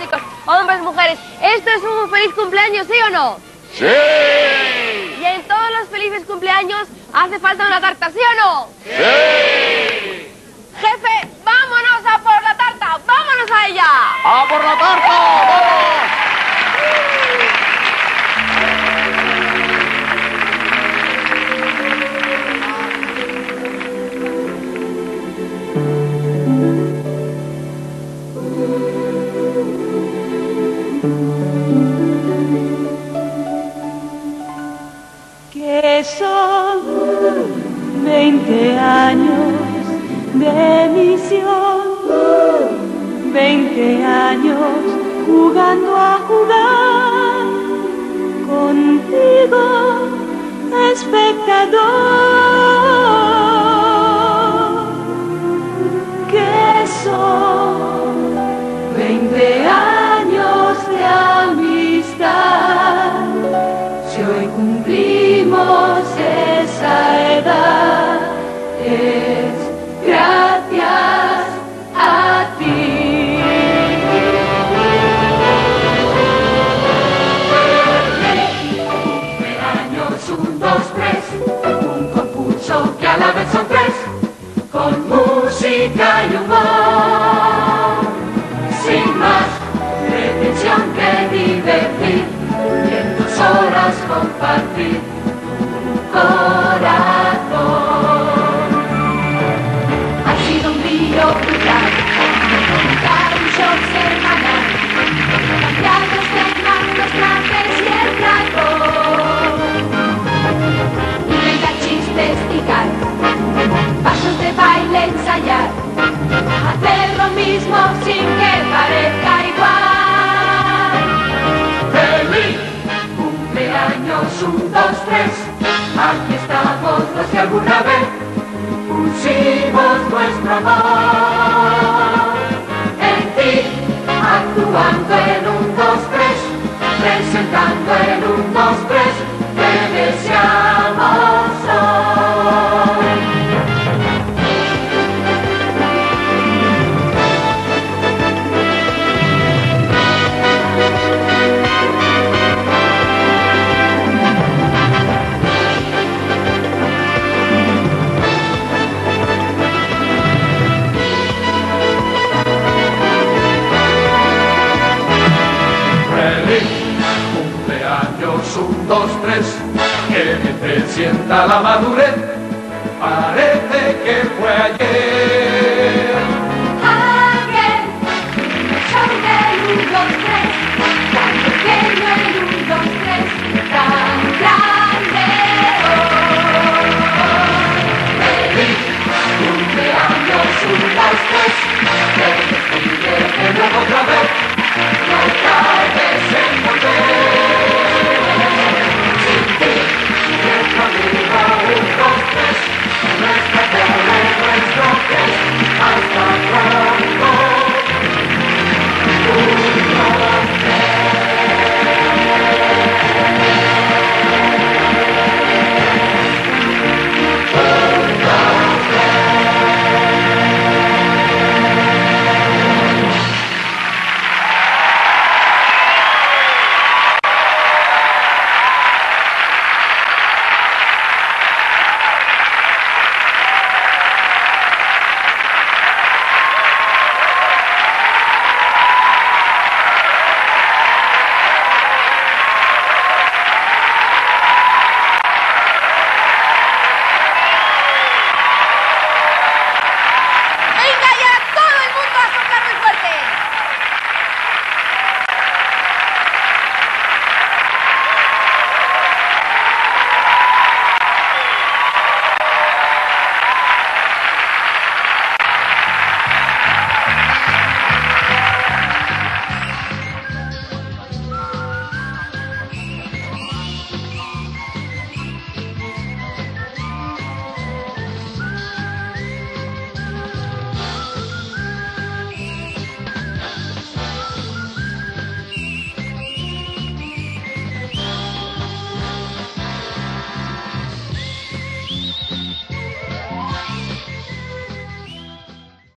Chicos, hombres, mujeres, esto es un feliz cumpleaños, ¿sí o no? ¡Sí! Y en todos los felices cumpleaños hace falta una tarta, ¿sí o no? ¡Sí! Jefe, vámonos a por la tarta, vámonos a ella. ¡A por la tarta, vamos! Que son 20 años de misión, 20 años jugando a jugar contigo, espectador. Que son 20 años de amistad, si hoy cumplí esa edad es gracias a ti. 20 cumpleaños, 1, 2, 3, un concurso que a la vez son 3, con música y humor, sin más pretensión que divertir y en tus horas compartir corazón. Ha sido un brillo brutal, un show semanal, cambiando temas, los grandes y el dragón. Inventa chistes y cal, pasos de baile, ensayar, hacer lo mismo sin que parezca igual. ¡Feliz cumpleaños, 1, 2, 3! Aquí estamos los que alguna vez pusimos nuestro amor en ti, actuando en 1, 2, 3, presentando en 1, 2, 3, te deseamos que me sienta la madurez, parece que fue ayer.